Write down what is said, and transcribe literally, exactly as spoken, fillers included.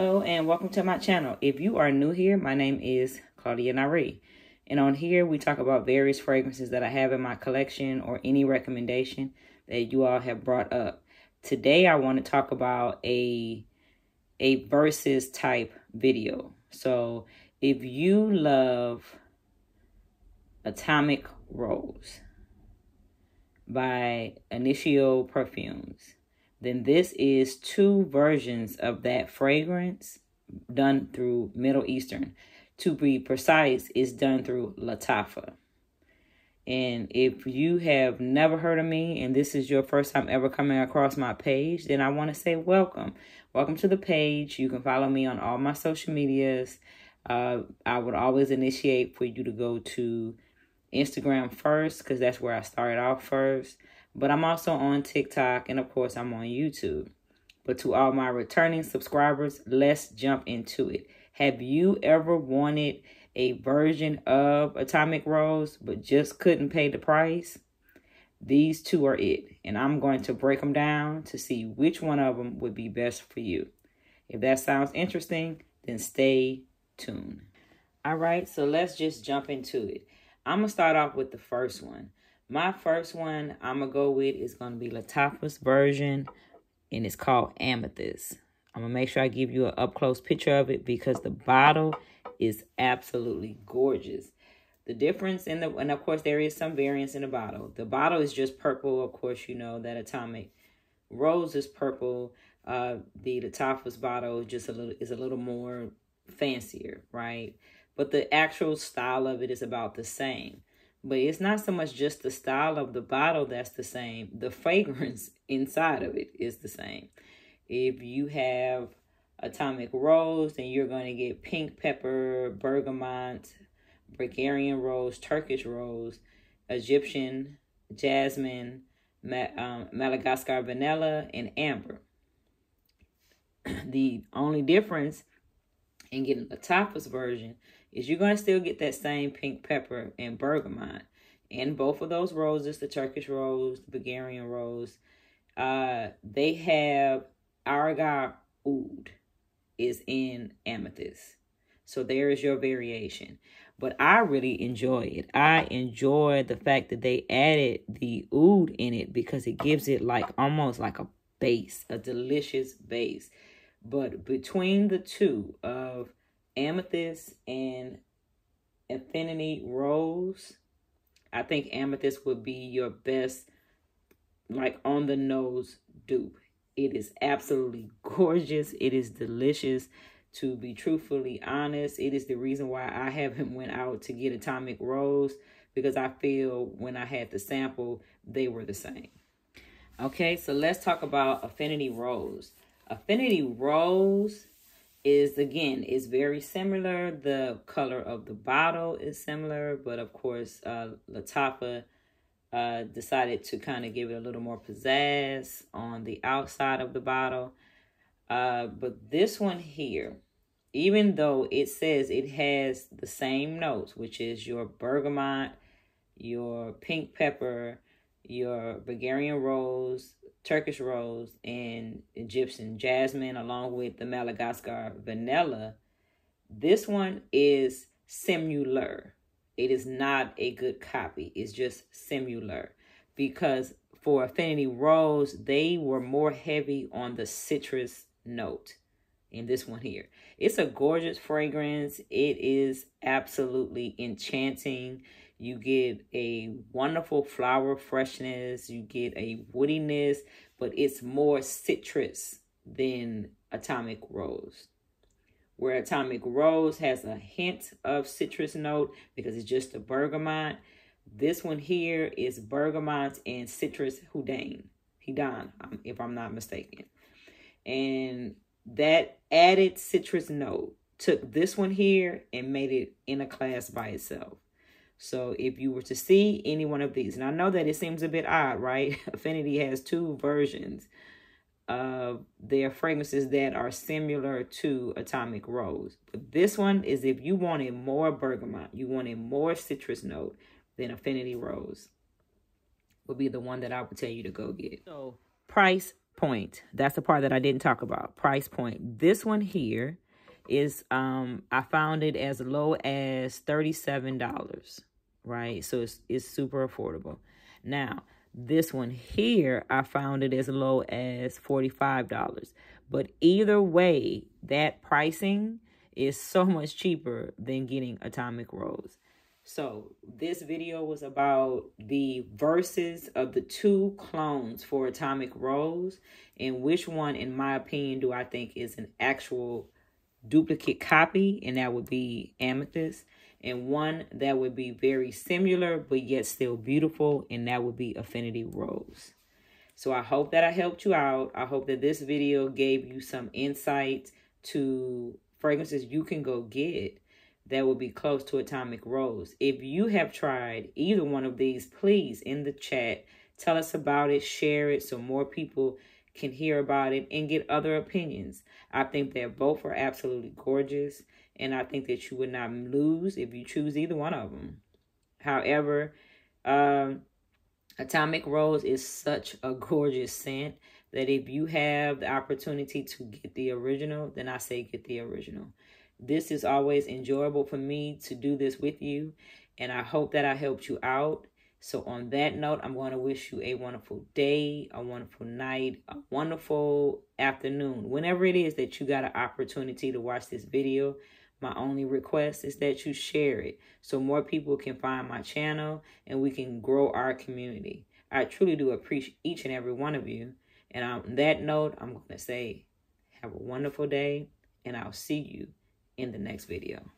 Hello and welcome to my channel. If you are new here, my name is Claudia Nyree, and on here we talk about various fragrances that I have in my collection or any recommendation that you all have brought up. Today I want to talk about a a versus type video. So if you love Atomic Rose by Initio Perfumes, then this is two versions of that fragrance done through Middle Eastern. To be precise, it's done through Lattafa. And if you have never heard of me and this is your first time ever coming across my page, then I want to say welcome. Welcome to the page. You can follow me on all my social medias. Uh, I would always initiate for you to go to Instagram first because that's where I started off first. But I'm also on TikTok, and of course, I'm on YouTube. But to all my returning subscribers, let's jump into it. Have you ever wanted a version of Atomic Rose, but just couldn't pay the price? These two are it, and I'm going to break them down to see which one of them would be best for you. If that sounds interesting, then stay tuned. All right, so let's just jump into it. I'm going to start off with the first one. My first one I'm going to go with is going to be Lattafa's version, and it's called Amethyst. I'm going to make sure I give you an up-close picture of it because the bottle is absolutely gorgeous. The difference in the, and of course there is some variance in the bottle. The bottle is just purple. Of course, you know that Atomic Rose is purple. Uh, the Lattafa's bottle is just a little, is a little more fancier, right? But the actual style of it is about the same. But it's not so much just the style of the bottle that's the same. The fragrance inside of it is the same. If you have Atomic Rose, then you're going to get pink pepper, bergamot, Bulgarian rose, Turkish rose, Egyptian jasmine, Ma um, Madagascar vanilla, and amber. The only difference in getting Lattafa's version is you're going to still get that same pink pepper and bergamot. And both of those roses, the Turkish rose, the Bulgarian rose, uh, they have Arga Oud is in Amethyst. So there is your variation. But I really enjoy it. I enjoy the fact that they added the oud in it because it gives it like almost like a base, a delicious base. But between the two of Amethyst and Infini Rose, I think Amethyst would be your best, like, on the nose dupe. It is absolutely gorgeous. It is delicious. To be truthfully honest, it is the reason why I haven't went out to get Atomic Rose, because I feel when I had the sample, they were the same. Okay, so let's talk about Infini Rose. Infini Rose is, again, is very similar. The color of the bottle is similar, but of course, uh, Lattafa uh, decided to kind of give it a little more pizzazz on the outside of the bottle. Uh, but this one here, even though it says it has the same notes, which is your bergamot, your pink pepper, your Bulgarian rose, Turkish rose, and Egyptian jasmine, along with the Madagascar vanilla, this one is similar. It is not a good copy. It's just similar, because for Infini Rose, they were more heavy on the citrus note in this one here. It's a gorgeous fragrance. It is absolutely enchanting. You get a wonderful flower freshness. You get a woodiness, but it's more citrus than Atomic Rose. Where Atomic Rose has a hint of citrus note because it's just a bergamot. This one here is bergamot and citrus houdan, hidan, if I'm not mistaken. And that added citrus note took this one here and made it in a class by itself. So if you were to see any one of these, and I know that it seems a bit odd, right? Infini has two versions of their fragrances that are similar to Atomic Rose. But this one is if you wanted more bergamot, you wanted more citrus note, then Infini Rose would be the one that I would tell you to go get. So price point. That's the part that I didn't talk about. Price point. This one here is, um, I found it as low as thirty-seven dollars, right? So it's, it's super affordable. Now, this one here, I found it as low as forty-five dollars. But either way, that pricing is so much cheaper than getting Atomic Rose. So this video was about the verses of the two clones for Atomic Rose, and which one, in my opinion, do I think is an actual duplicate copy, and that would be Amethyst, and one that would be very similar but yet still beautiful, and that would be Infini Rose. So I hope that I helped you out. I hope that this video gave you some insight to fragrances you can go get that will be close to Atomic Rose. If you have tried either one of these, please, in the chat, tell us about it, share it so more people can hear about it and get other opinions. I think that both are absolutely gorgeous, and I think that you would not lose if you choose either one of them. However, um, Atomic Rose is such a gorgeous scent that if you have the opportunity to get the original, then I say get the original. This is always enjoyable for me to do this with you, and I hope that I helped you out. So on that note, I'm going to wish you a wonderful day, a wonderful night, a wonderful afternoon. Whenever it is that you got an opportunity to watch this video, my only request is that you share it so more people can find my channel and we can grow our community. I truly do appreciate each and every one of you. And on that note, I'm going to say have a wonderful day, and I'll see you in the next video.